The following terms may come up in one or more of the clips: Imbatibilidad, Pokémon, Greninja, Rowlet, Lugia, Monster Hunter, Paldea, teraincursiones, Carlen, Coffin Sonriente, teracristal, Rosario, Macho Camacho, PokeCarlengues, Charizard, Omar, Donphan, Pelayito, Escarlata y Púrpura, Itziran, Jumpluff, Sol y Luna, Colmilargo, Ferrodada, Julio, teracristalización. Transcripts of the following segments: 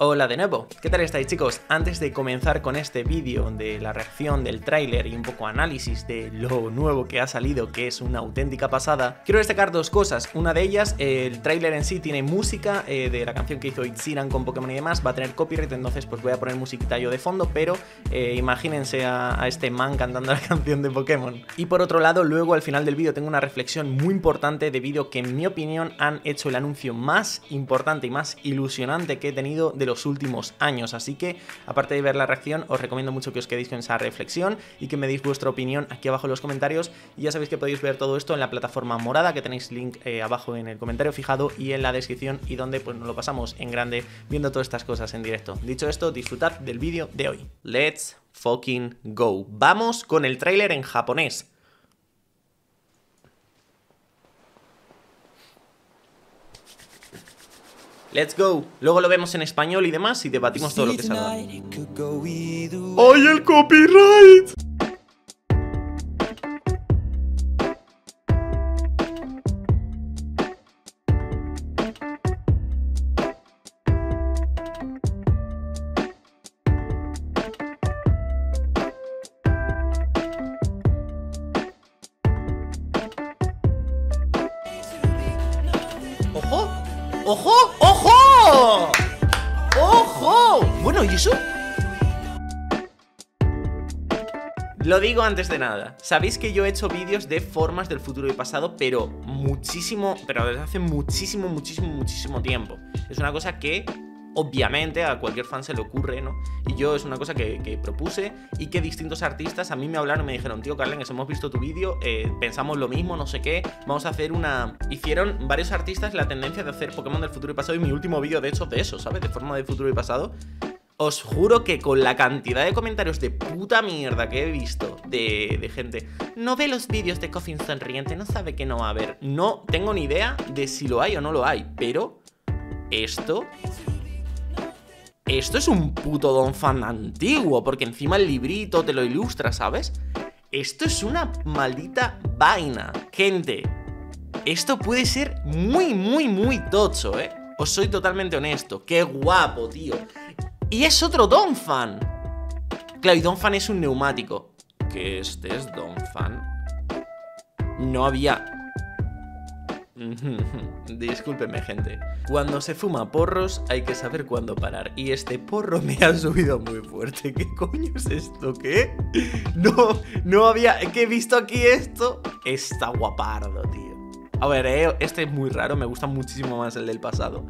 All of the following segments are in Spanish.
Hola de nuevo, ¿qué tal estáis chicos? Antes de comenzar con este vídeo de la reacción del tráiler y un poco análisis de lo nuevo que ha salido, que es una auténtica pasada, quiero destacar dos cosas. Una de ellas, el tráiler en sí tiene música de la canción que hizo Itziran con Pokémon y demás, va a tener copyright, entonces pues voy a poner musiquita yo de fondo, pero imagínense a este man cantando la canción de Pokémon. Y por otro lado, luego al final del vídeo tengo una reflexión muy importante debido que en mi opinión han hecho el anuncio más importante y más ilusionante que he tenido de los últimos años, así que aparte de ver la reacción, os recomiendo mucho que os quedéis con esa reflexión y que me deis vuestra opinión aquí abajo en los comentarios. Y ya sabéis que podéis ver todo esto en la plataforma morada, que tenéis link abajo en el comentario fijado y en la descripción, y donde pues nos lo pasamos en grande viendo todas estas cosas en directo. Dicho esto, disfrutad del vídeo de hoy. Let's fucking go. Vamos con el tráiler en japonés. Let's go. Luego lo vemos en español y demás y debatimos todo lo que salga. ¡Ay, el copyright! ¡Ojo! ¡Ojo! ¡Ojo! ¡Ojo! Bueno, ¿y eso? Lo digo antes de nada. Sabéis que yo he hecho vídeos de formas del futuro y pasado, pero muchísimo, pero desde hace muchísimo, muchísimo, muchísimo tiempo. Es una cosa que obviamente a cualquier fan se le ocurre, ¿no? Y yo es una cosa que propuse y que distintos artistas a mí me hablaron y me dijeron: tío Carlen, hemos visto tu vídeo, pensamos lo mismo, no sé qué, vamos a hacer una... Hicieron varios artistas la tendencia de hacer Pokémon del futuro y pasado, y mi último vídeo de hecho de eso, ¿sabes? De forma del futuro y pasado. Os juro que con la cantidad de comentarios de puta mierda que he visto de gente: no ve los vídeos de Coffin Sonriente, no sabe que no va a haber. No tengo ni idea de si lo hay o no lo hay, pero esto... esto es un puto Donphan antiguo, porque encima el librito te lo ilustra, ¿sabes? Esto es una maldita vaina. Gente, esto puede ser muy, muy, muy tocho, ¿eh? Os soy totalmente honesto. ¡Qué guapo, tío! Y es otro Donphan. Claro, y Donphan es un neumático. ¿Que este es Donphan? No había... Discúlpenme, gente. Cuando se fuma porros hay que saber cuándo parar. Y este porro me ha subido muy fuerte. ¿Qué coño es esto? ¿Qué? No, no había... ¿Qué he visto aquí esto? Está guapardo, tío. A ver, este es muy raro. Me gusta muchísimo más el del pasado.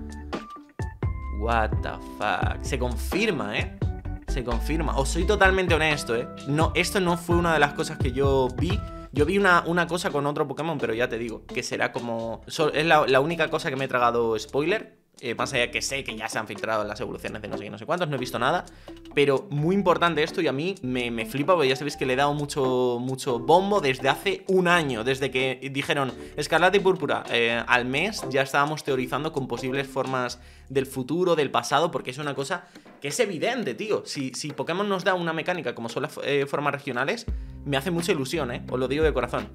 What the fuck. Se confirma, ¿eh? Se confirma. Os soy totalmente honesto, ¿eh? No, esto no fue una de las cosas que yo vi. Yo vi una cosa con otro Pokémon, pero ya te digo que será como... es la única cosa que me he tragado spoiler, más allá que sé que ya se han filtrado las evoluciones de no sé qué, no sé cuántos, no he visto nada. Pero muy importante esto, y a mí me flipa, porque ya sabéis que le he dado mucho, mucho bombo desde hace un año. Desde que dijeron Escarlata y Púrpura al mes, ya estábamos teorizando con posibles formas del futuro, del pasado, porque es una cosa que es evidente, tío. Si Pokémon nos da una mecánica como son las formas regionales, me hace mucha ilusión, ¿eh? Os lo digo de corazón.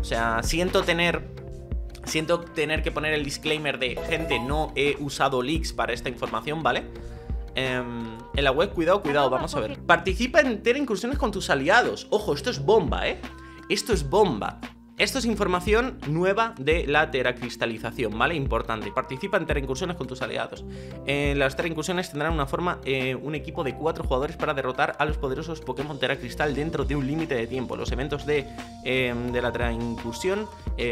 O sea, siento tener que poner el disclaimer de: gente, no he usado leaks para esta información, ¿vale? En la web, cuidado, cuidado, vamos a ver. Participa en teraincursiones con tus aliados. Ojo, esto es bomba, ¿eh? Esto es bomba. Esto es información nueva de la teracristalización, ¿vale? Importante. Participa en teraincursiones con tus aliados. Las teraincursiones tendrán una forma, un equipo de 4 jugadores para derrotar a los poderosos Pokémon teracristal dentro de un límite de tiempo. Los eventos de la teraincursión,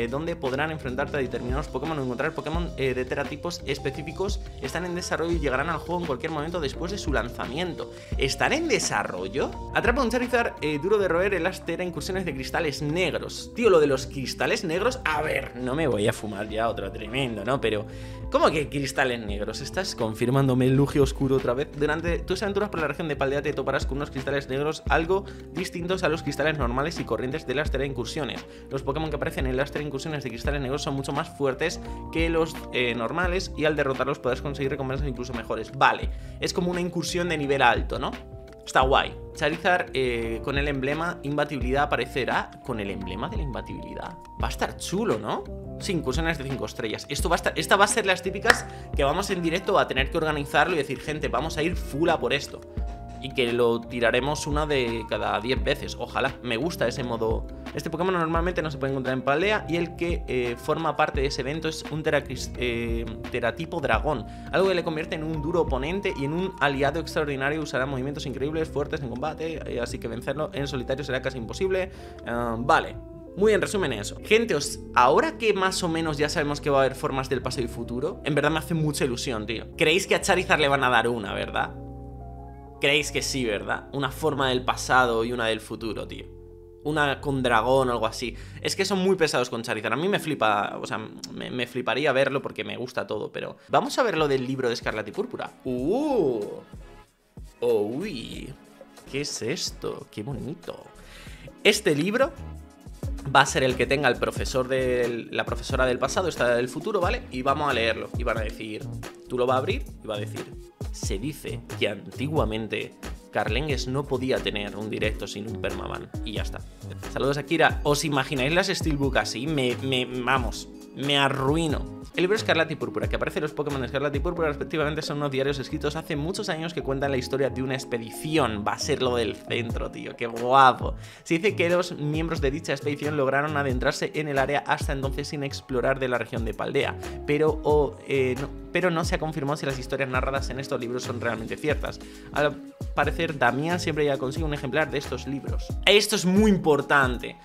donde podrán enfrentarte a determinados Pokémon o encontrar Pokémon de teratipos específicos, están en desarrollo y llegarán al juego en cualquier momento después de su lanzamiento. ¿Están en desarrollo? Atrapa un Charizard duro de roer en las teraincursiones de cristales negros. Tío, lo de los cristales negros, a ver, no me voy a fumar ya otro tremendo, ¿no? Pero ¿cómo que cristales negros? ¿Estás confirmándome el Lugia oscuro otra vez? Durante tus aventuras por la región de Paldea te toparás con unos cristales negros algo distintos a los cristales normales y corrientes de las teraincursiones. Los Pokémon que aparecen en las teraincursiones de cristales negros son mucho más fuertes que los normales, y al derrotarlos podrás conseguir recompensas incluso mejores. Vale, es como una incursión de nivel alto, ¿no? Está guay. Charizard con el emblema Imbatibilidad aparecerá con el emblema de la Imbatibilidad. Va a estar chulo, ¿no? 5 incursiones de 5 estrellas. Esto va a estar, esta va a ser las típicas que vamos en directo a tener que organizarlo y decir, gente, vamos a ir full a por esto. Y que lo tiraremos una de cada 10 veces. Ojalá. Me gusta ese modo. Este Pokémon normalmente no se puede encontrar en Paldea. Y el que forma parte de ese evento es un teratipo dragón. Algo que le convierte en un duro oponente y en un aliado extraordinario. Usará movimientos increíbles, fuertes en combate. Así que vencerlo en solitario será casi imposible. Vale. Muy en resumen eso. Gente, ahora que más o menos ya sabemos que va a haber formas del pasado y futuro, en verdad me hace mucha ilusión, tío. ¿Creéis que a Charizard le van a dar una, verdad? Creéis que sí, ¿verdad? Una forma del pasado y una del futuro, tío. Una con dragón o algo así. Es que son muy pesados con Charizard. A mí me flipa, o sea, me fliparía verlo porque me gusta todo, pero... Vamos a ver lo del libro de Escarlata y Púrpura. ¡Uy! ¿Qué es esto? ¡Qué bonito! Este libro... va a ser el que tenga el profesor de la profesora del pasado, esta del futuro, ¿vale? Y vamos a leerlo. Y van a decir, tú lo vas a abrir y va a decir, se dice que antiguamente Carlengues no podía tener un directo sin un permaban. Y ya está. Saludos, Akira. ¿Os imagináis las Steelbook así? Vamos, me arruino. El libro Escarlata y Púrpura, que aparece en los Pokémon Escarlata y Púrpura, respectivamente, son unos diarios escritos hace muchos años que cuentan la historia de una expedición. Va a ser lo del centro, tío. ¡Qué guapo! Se dice que los miembros de dicha expedición lograron adentrarse en el área hasta entonces sin explorar de la región de Paldea. Pero no se ha confirmado si las historias narradas en estos libros son realmente ciertas. Al parecer, Damián siempre ya consigue un ejemplar de estos libros. Esto es muy importante.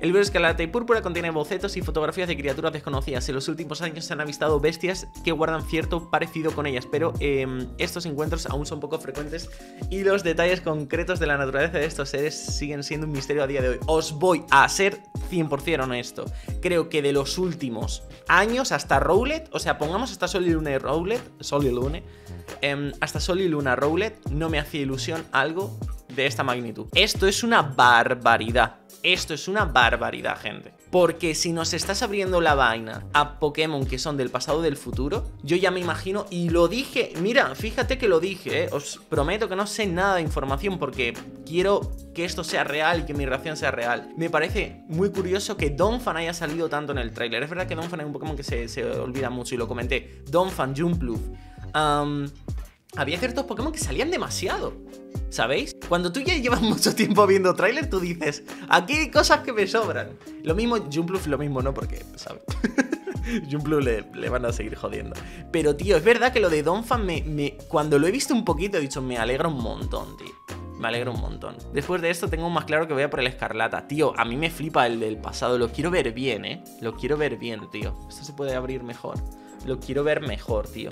El libro Escarlata y Púrpura contiene bocetos y fotografías de criaturas desconocidas. En los últimos años se han avistado bestias que guardan cierto parecido con ellas, pero estos encuentros aún son poco frecuentes y los detalles concretos de la naturaleza de estos seres siguen siendo un misterio a día de hoy. Os voy a ser 100% honesto. Creo que de los últimos años hasta Rowlet, o sea, pongamos hasta Sol y Luna y Rowlet, hasta Sol y Luna Rowlet, no me hacía ilusión algo de esta magnitud. Esto es una barbaridad. Esto es una barbaridad, gente. Porque si nos estás abriendo la vaina a Pokémon que son del pasado y del futuro, yo ya me imagino, y lo dije, mira, fíjate que lo dije, os prometo que no sé nada de información porque quiero que esto sea real y que mi reacción sea real. Me parece muy curioso que Donphan haya salido tanto en el tráiler. Es verdad que Donphan es un Pokémon que se olvida mucho y lo comenté. Donphan, Jumpluff. Había ciertos Pokémon que salían demasiado, ¿sabéis? Cuando tú ya llevas mucho tiempo viendo tráiler, tú dices, aquí hay cosas que me sobran. Lo mismo, Jumpluff lo mismo, ¿no? Porque, ¿sabes? Jumpluff le van a seguir jodiendo. Pero, tío, es verdad que lo de Donphan cuando lo he visto un poquito he dicho, me alegra un montón, tío. Me alegro un montón. Después de esto tengo más claro que voy a por el Escarlata. Tío, a mí me flipa el del pasado. Lo quiero ver bien, ¿eh? Lo quiero ver bien, tío. Esto se puede abrir mejor. Lo quiero ver mejor, tío.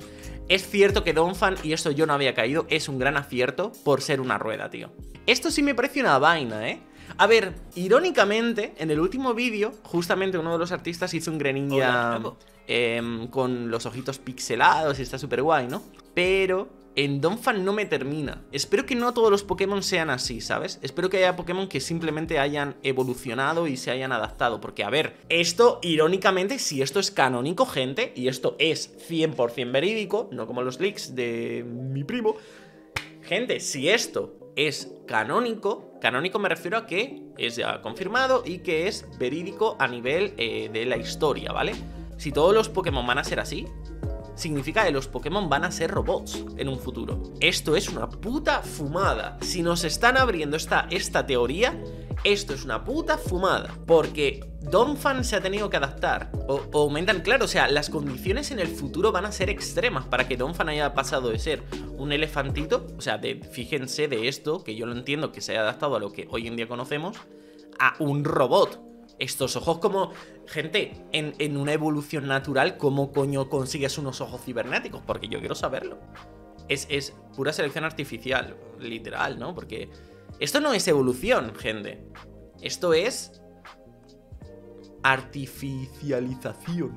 Es cierto que Donphan, y esto yo no había caído, es un gran acierto por ser una rueda, tío. Esto sí me parece una vaina, ¿eh? A ver, irónicamente, en el último vídeo, justamente uno de los artistas hizo un Greninja con los ojitos pixelados y está súper guay, ¿no? Pero... en Donphan no me termina. Espero que no todos los Pokémon sean así, ¿sabes? Espero que haya Pokémon que simplemente hayan evolucionado y se hayan adaptado. Porque, a ver, esto, irónicamente, si esto es canónico, gente, y esto es 100% verídico, no como los leaks de mi primo. Gente, si esto es canónico, canónico me refiero a que es ya confirmado y que es verídico a nivel de la historia, ¿vale? Si todos los Pokémon van a ser así... significa que los Pokémon van a ser robots en un futuro. Esto es una puta fumada. Si nos están abriendo esta teoría, esto es una puta fumada. Porque Donphan se ha tenido que adaptar. O aumentan, claro, o sea, las condiciones en el futuro van a ser extremas para que Donphan haya pasado de ser un elefantito. O sea, fíjense de esto, que yo lo entiendo que se haya adaptado a lo que hoy en día conocemos, a un robot. Estos ojos como... gente, en una evolución natural, ¿cómo coño consigues unos ojos cibernéticos? Porque yo quiero saberlo. Es pura selección artificial, literal, ¿no? Porque esto no es evolución, gente. Esto es... artificialización.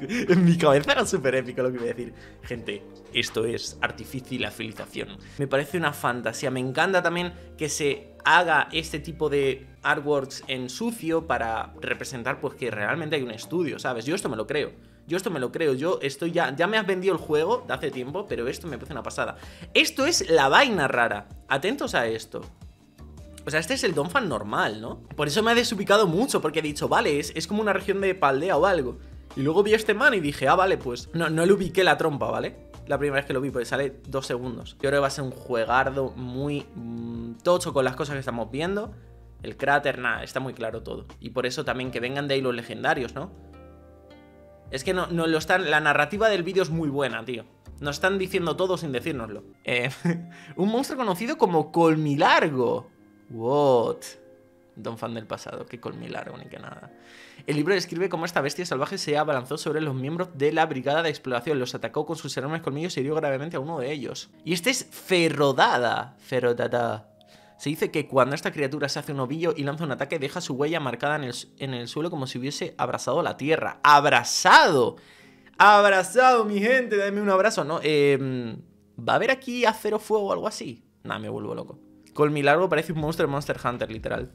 En mi cabeza era súper épico lo que voy a decir. Gente, esto es artificialización. Me parece una fantasía. Me encanta también que se haga este tipo de artworks en sucio para representar pues que realmente hay un estudio, ¿sabes? Yo esto me lo creo. Yo esto me lo creo, yo estoy ya me has vendido el juego de hace tiempo, pero esto me parece una pasada. Esto es la vaina rara. Atentos a esto. O sea, este es el Donphan normal, ¿no? Por eso me ha desubicado mucho, porque he dicho, vale, es como una región de Paldea o algo. Y luego vi a este man y dije, ah, vale, pues... No le ubiqué la trompa, ¿vale? La primera vez que lo vi, pues sale 2 segundos. Yo creo que va a ser un juegardo muy tocho con las cosas que estamos viendo. El cráter, nada, está muy claro todo. Y por eso también que vengan de ahí los legendarios, ¿no? Es que no lo están... La narrativa del vídeo es muy buena, tío. Nos están diciendo todo sin decírnoslo. Un monstruo conocido como Colmilargo. What? Donphan del pasado, que Colmilargo ni que nada. El libro describe cómo esta bestia salvaje se abalanzó sobre los miembros de la brigada de exploración, los atacó con sus enormes colmillos y hirió gravemente a uno de ellos. Y este es Ferrodada. Ferrodada. Se dice que cuando esta criatura se hace un ovillo y lanza un ataque, deja su huella marcada en el suelo como si hubiese abrazado la tierra. ¡Abrazado! ¡Abrazado, mi gente! Dame un abrazo, ¿no? ¿Va a haber aquí acero fuego o algo así? Nah, me vuelvo loco. Colmilargo parece un monstruo de Monster Hunter, literal.